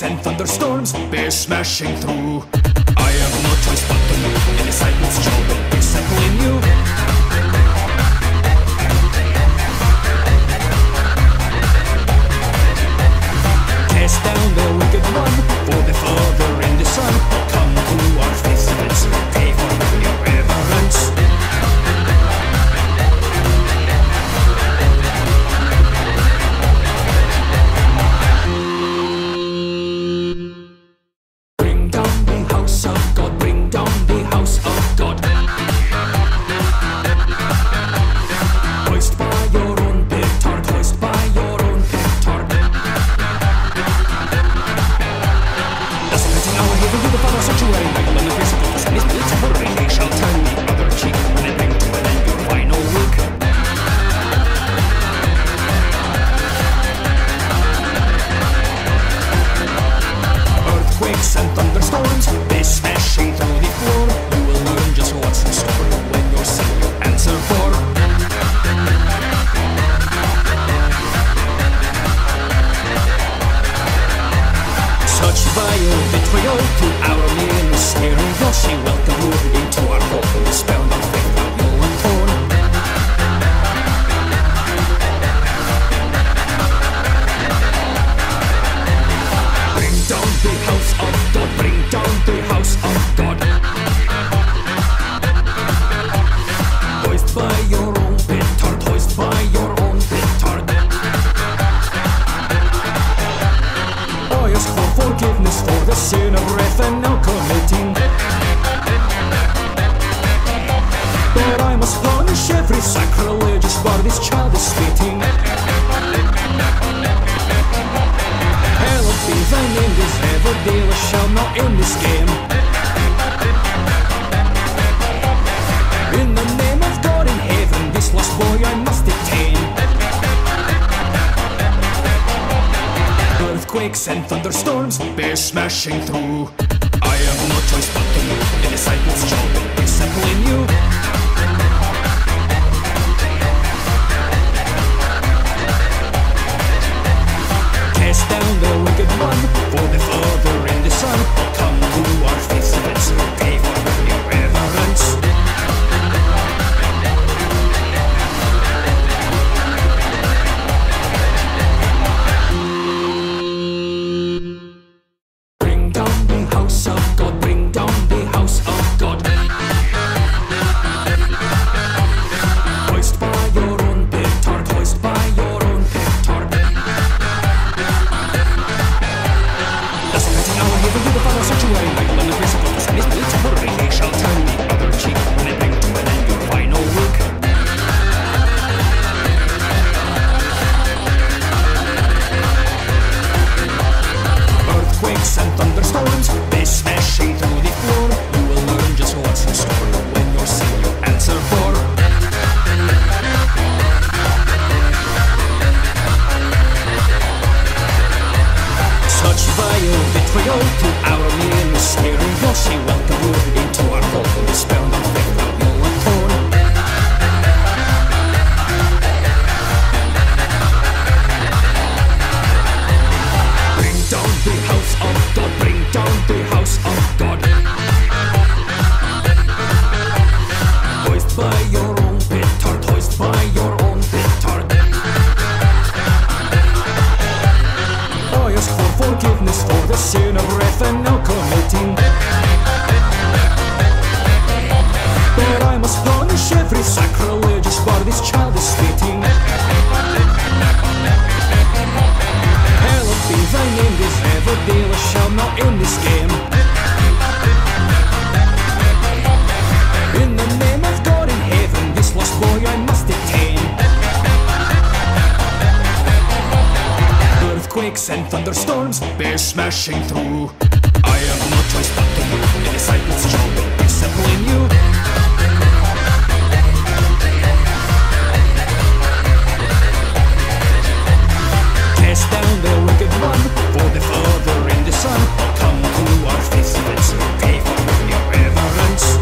And thunderstorms, they're smashing through. I have no choice but to move, and the silence shall discipline you. Cast down the wicked one, for the Father and the Son, come to our festivals, pay for your reverence. And thunderstorms, they're smashing through. I have no choice but to move, and the silence shall discipline you. Cast down the wicked one, for the Father and the Son, come to our festivals, pay for your reverence. Vile betrayal to our ministry, you'll see welcome. Storms and thunderstorms bear smashing through. I have no choice but to move in a silence show, resembling you. Cast down the wicked one, for the Father and the Son come to our feast and survive your reverence.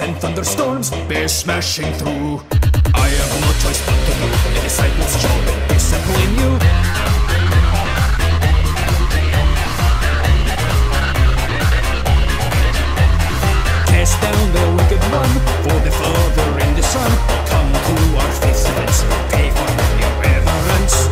And thunderstorms bear smashing through. I have no choice but to move in a silence show, resembling you. Cast down the wicked one, for the Father and the Son come to our feast and pay for your reverence.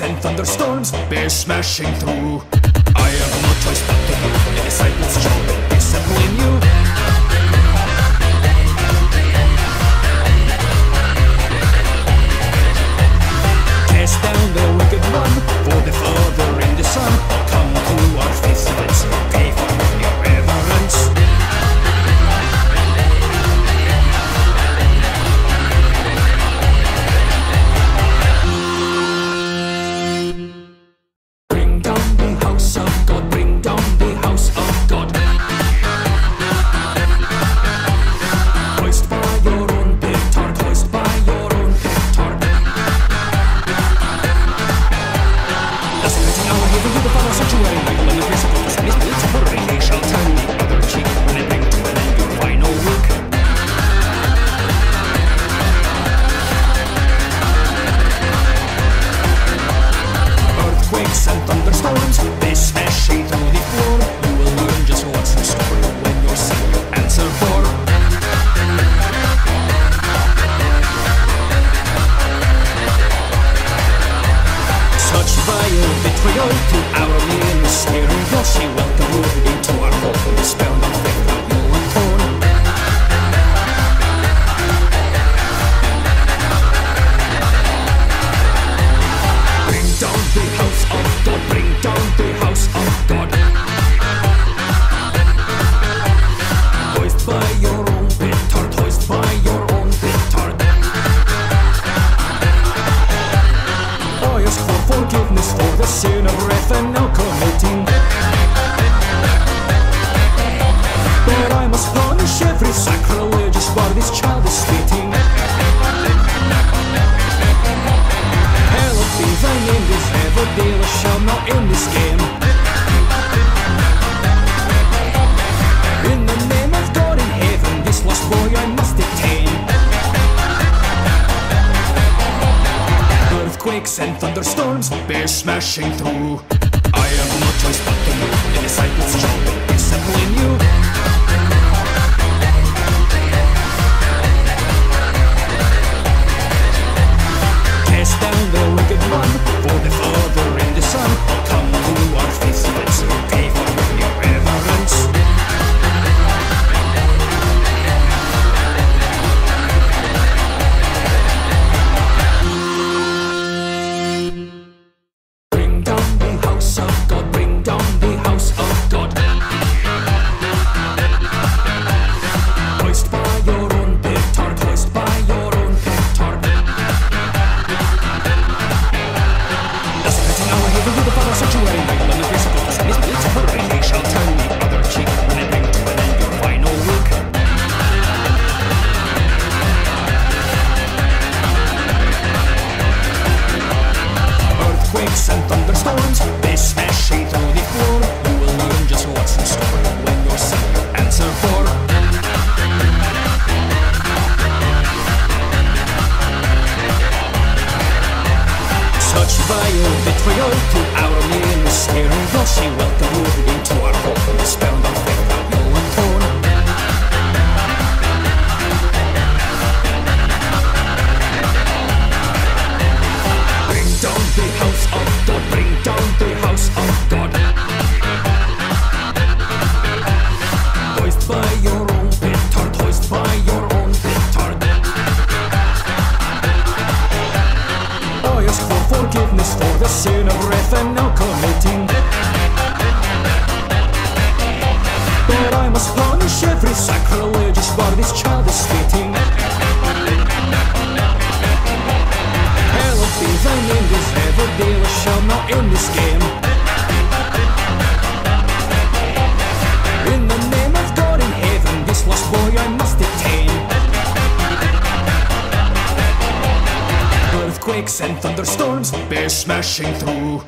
And thunderstorms bear smashing through. I have no choice but to move in a silence show, resembling you. Cast down the wicked one, for the Father and the Son come to our feast and pay for your reverence. every sacrilegious word this child is spitting. Hell be thy name, this Everdale shall not end this game. In the name of God in heaven, this lost boy I must detain. Earthquakes and thunderstorms, bear smashing through. I have no choice but to move in the disciples' job, discipline you. Cast down the wicked one, for the Father and the Son will come to our feast, let's repay for your reverence. And thunderstorms, bear smashing through.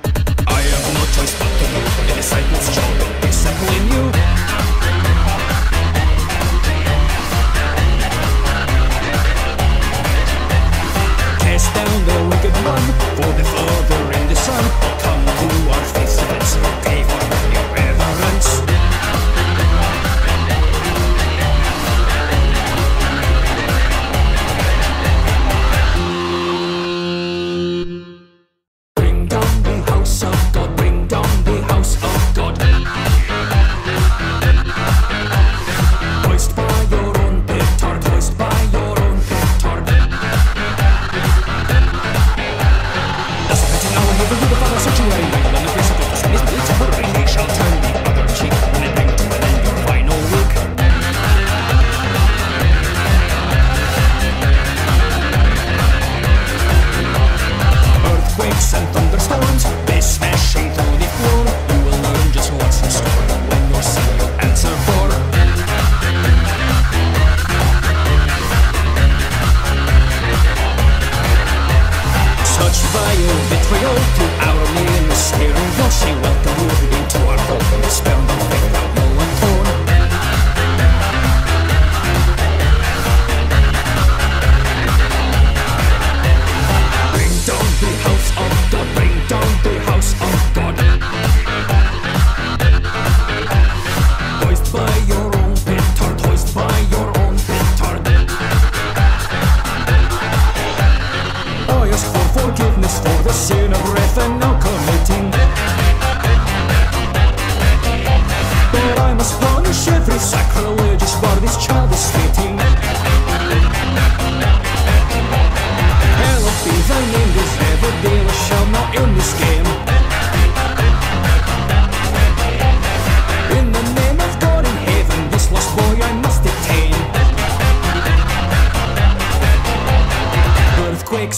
I have no choice but to move in the disciples' job, discipline you. Cast down the wicked one, for the Father and the Son will come to our feast, let's repay for your reverence.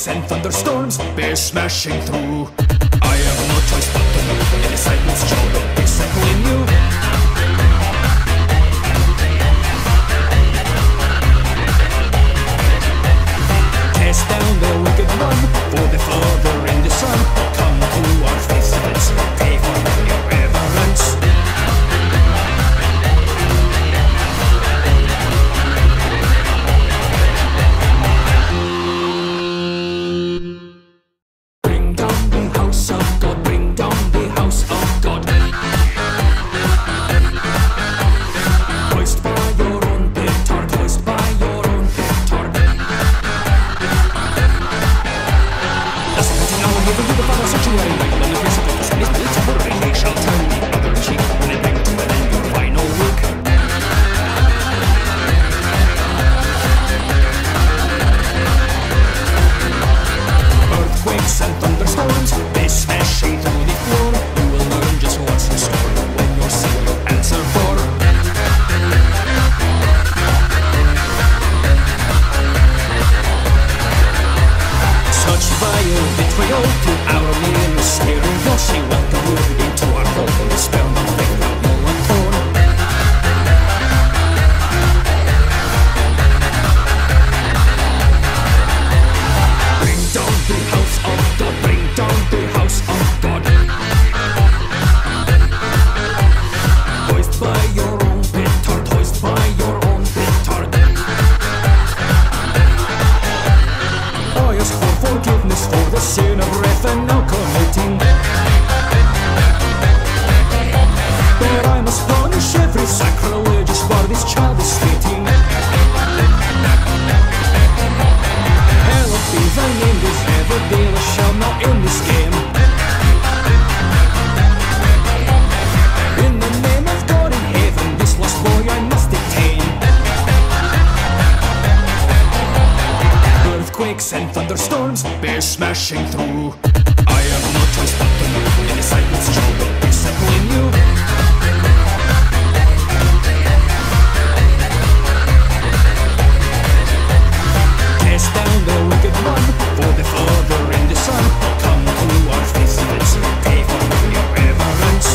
And thunderstorms, bear smashing through. I have no choice but to move in the disciples' job, discipline you. hearing rushing like a wind into our open spell. Nothing like no one born. Bring down the house of God, bring down the house of God. Voiced by your own petard, voiced by your own petard. I ask for forgiveness for the sin of wrath and now committing. But I must punish every sacrilegious for this child is fitting. Hallowed be thy name, this never be, I shall not end this game. In the name of God in heaven, this lost boy I must detain. Earthquakes and thunderstorms, bear smashing through. I have no choice but to move in the silence show of discipline you. Cast down the wicked one, for the Father and the Son come to our visits, pay for your reverence.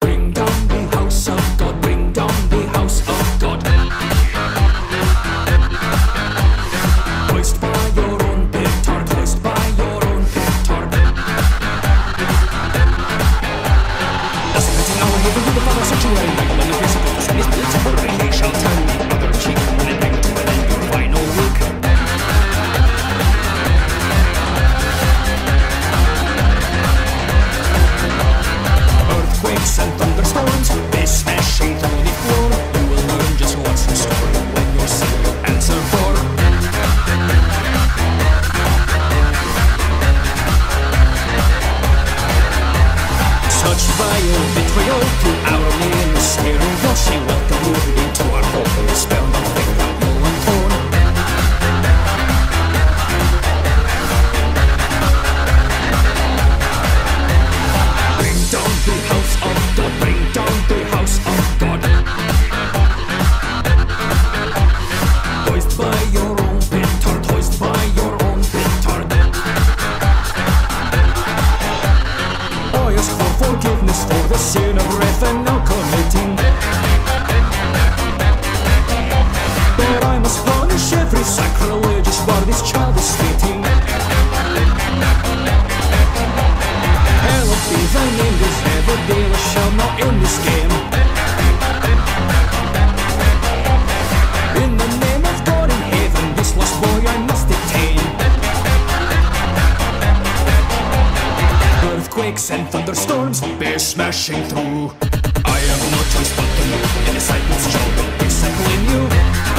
Bring down the house of God, bring down the house of God. Voiced by your own petard, voiced by your own petard. Doesn't it now have a little father sanctuary, like one of his supporters and his political relay shall turn the other cheek when it bang to an end your final week. Earthquakes and thunderstorms, they smashing through the floor. You will learn just what's in store when your sin you answer for. Such vile betrayal to our ministry, she welcome moving into our open spell. Nothing like no one born. Bring down the house of God, bring down the house of God. Voiced by your own petard, voiced by your own petard. I ask for forgiveness for the sin of wrath and now committing. But I must punish every sacrilegious for this child is fitting. Hallowed be thy name, this never be, I shall not end this game. In the name of God in heaven, this lost boy I must detain. Earthquakes and thunderstorms, bear smashing through. I have no choice but to move in the silence show, don't discipline you.